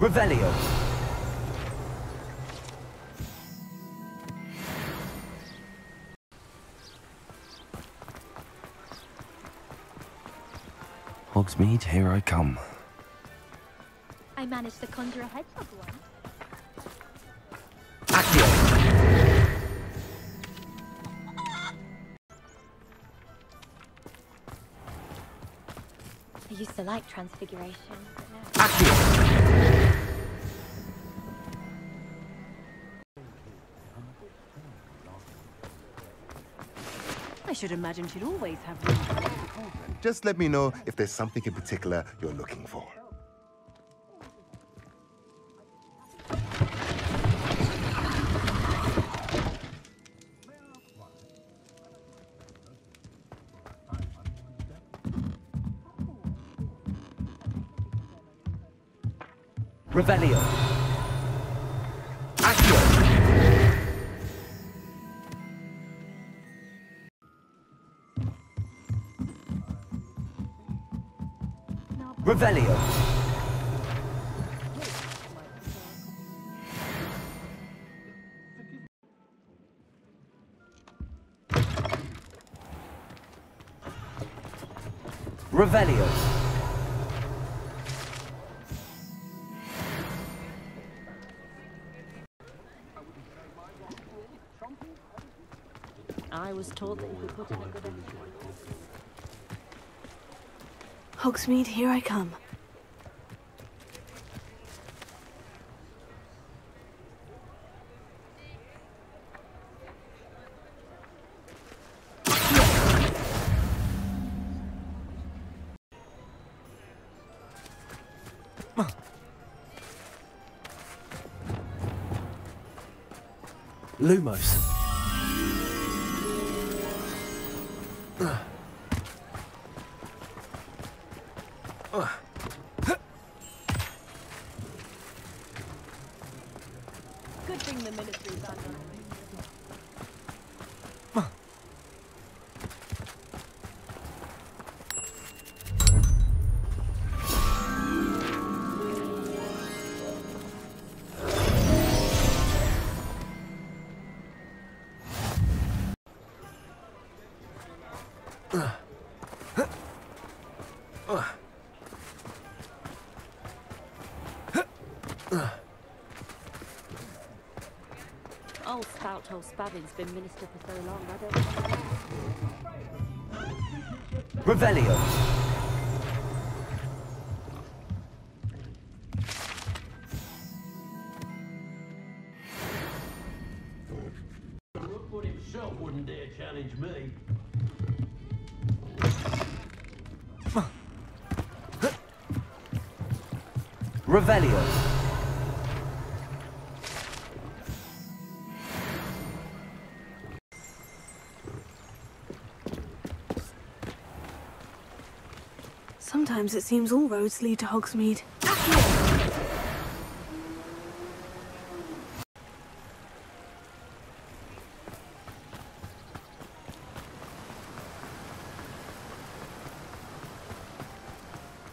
Revelio. Hogsmeade, here I come. I managed to conjure a hedgehog one. Actio! I used to like transfiguration, but now... Actio! I should imagine she'd always have room. Just let me know if there's something in particular you're looking for. Revelio. Actio. Revelio. Revelio. I was told that you could put in a good effort. Hogsmeade, here I come. Lumos. Good thing the ministry's on. Old Spouthole Spavin's been minister for so long, I don't know. Revelio. Rookwood himself wouldn't dare challenge me. Revelio. Sometimes it seems all roads lead to Hogsmeade.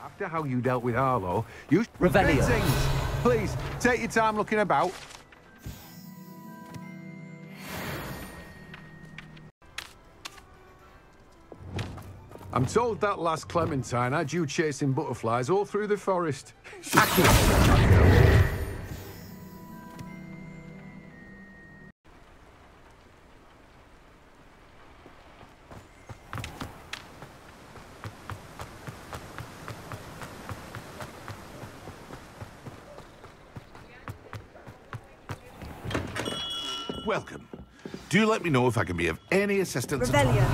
After how you dealt with Harlow, you Revelio. Please, take your time looking about. I'm told that last Clementine had you chasing butterflies all through the forest. Welcome. Do let me know if I can be of any assistance. Revelio.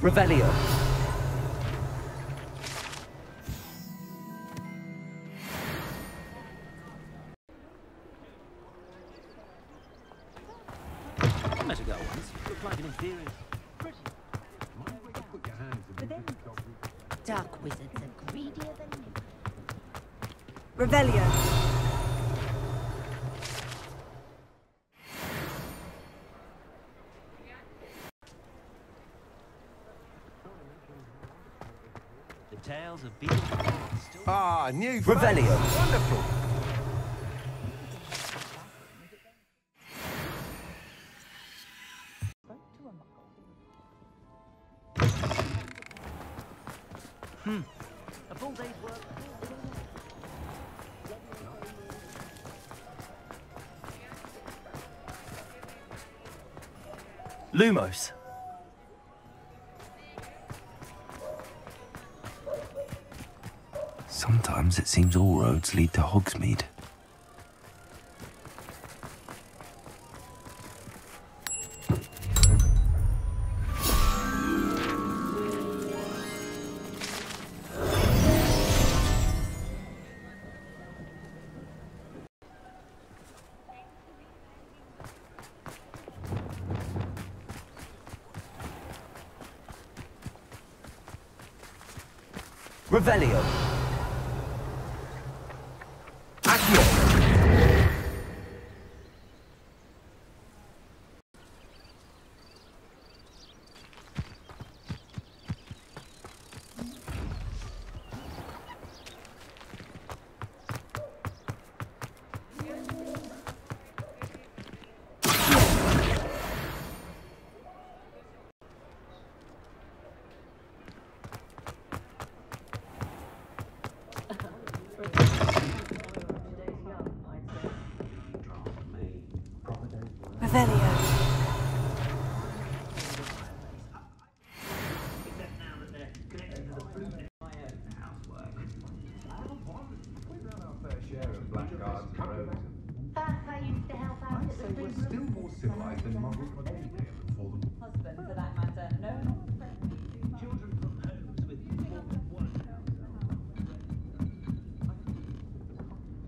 Revelio. go once. Looks like an inferior. Dark wizards are greedier than me. Revelio. Ah, new Revelio. Wonderful. A full day's work. Lumos. Sometimes it seems all roads lead to Hogsmeade. Revelio.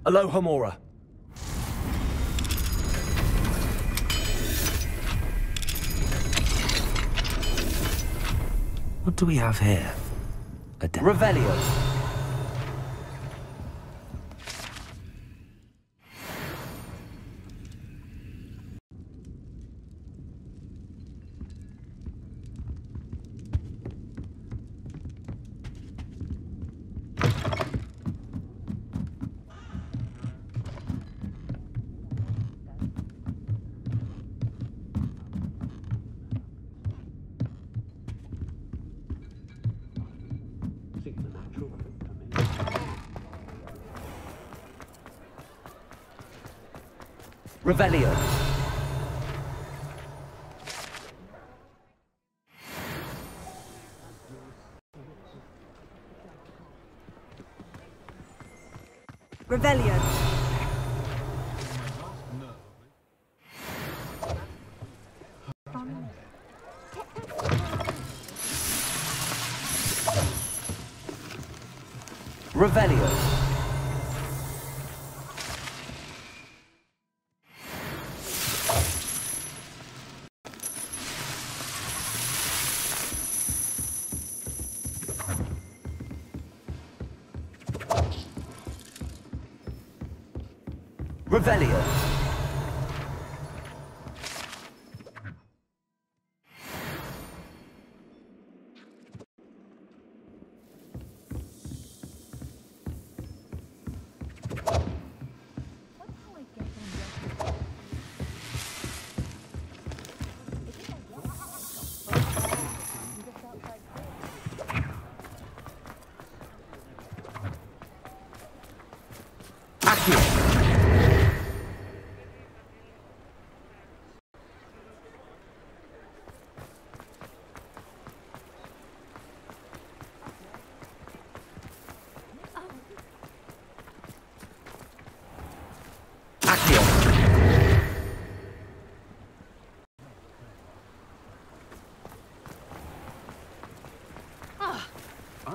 Alohomora. What do we have here? A Revelio. Revelio. Revelio. Revelio. Revelio.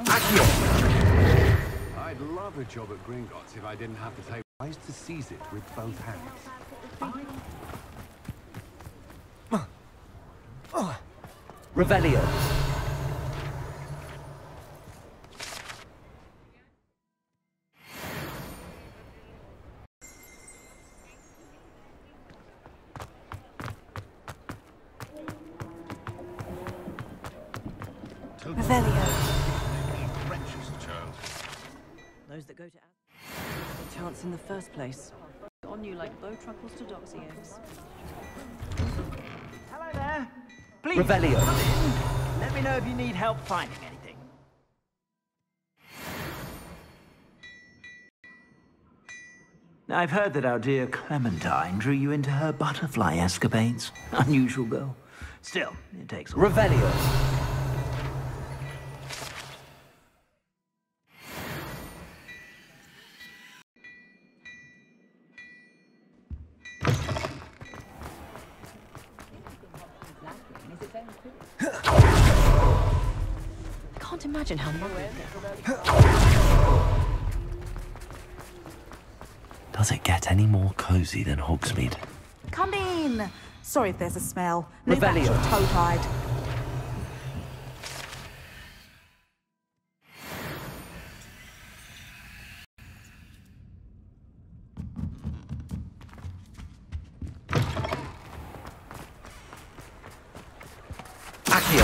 Actio. I'd love a job at Gringotts if I didn't have to take twice to seize it with both hands. Revelio. Those that go to a chance in the first place. On you like bow truckles to doxy eggs. Hello there. Please Revelio. Let me know if you need help finding anything. Now, I've heard that our dear Clementine drew you into her butterfly escapades. Unusual girl. Still, it takes all Revelio. Time. Imagine how does it get any more cozy than Hogsmeade? Come in. Sorry if there's a smell. No toe-tied. Actio.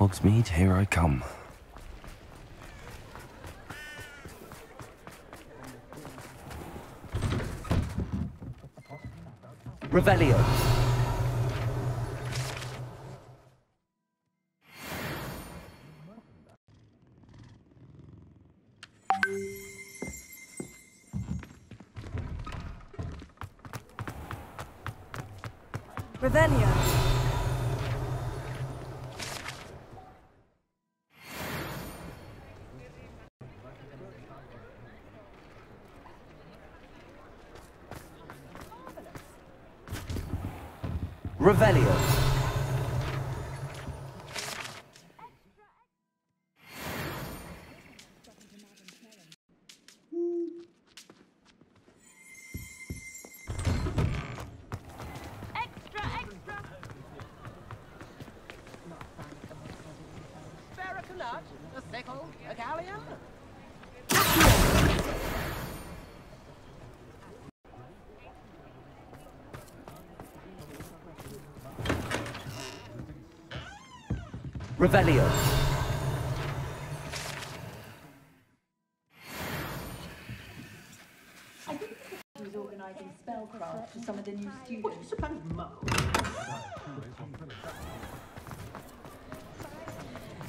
Hogsmeade, here I come. Revelio. Revelio. Revelio. Extra, extra. Barraculat, a sickle, a galleon. Revelio. I think he's organising spellcraft for some of the new students. What do you suppose, Mo?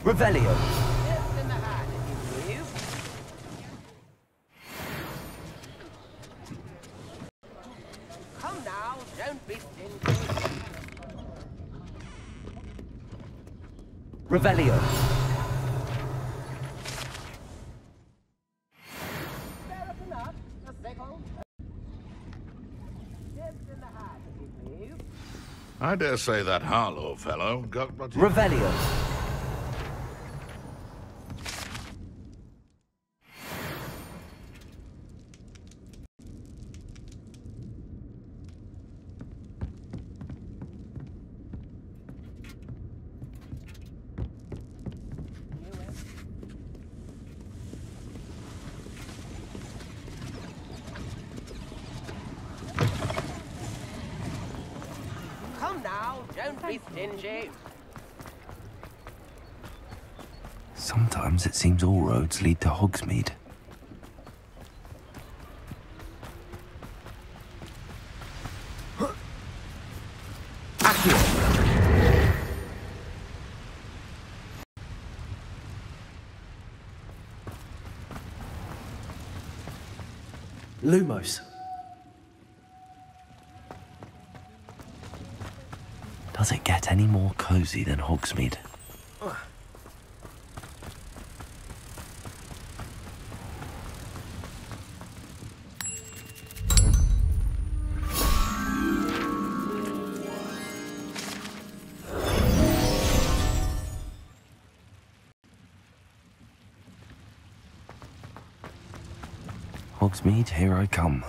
Revelio. Just in the hand, if you will. Come now, don't be stingy. Revelio. I dare say that Harlow fellow got what Revelio. Don't be stingy. Sometimes it seems all roads lead to Hogsmeade. Lumos. Does it get any more cozy than Hogsmeade? Hogsmeade, here I come.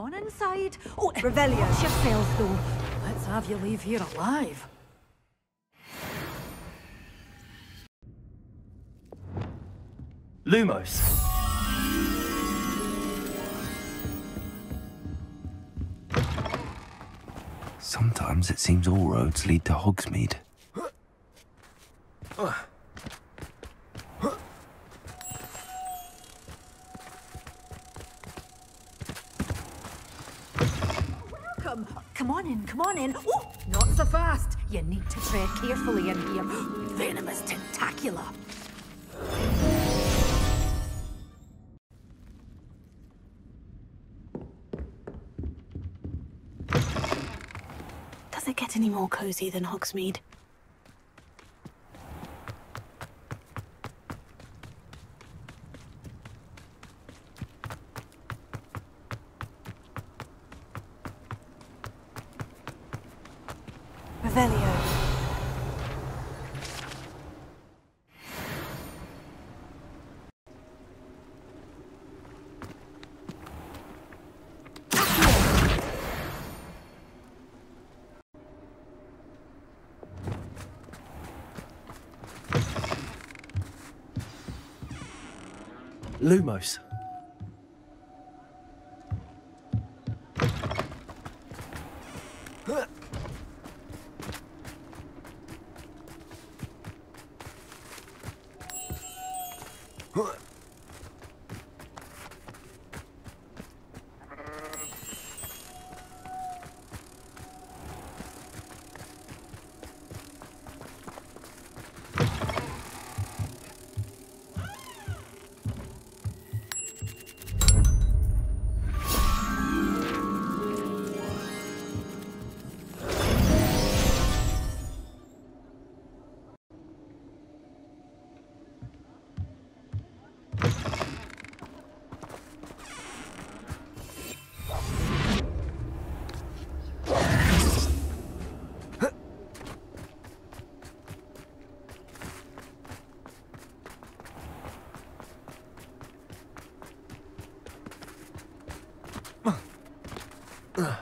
On inside. Oh, Revelio. Watch yourselves though. Let's have you leave here alive. Lumos. Sometimes it seems all roads lead to Hogsmeade. Come on in. Ooh, not so fast. You need to tread carefully in here. Venomous tentacula. Does it get any more cozy than Hogsmeade? Lumos. Ugh.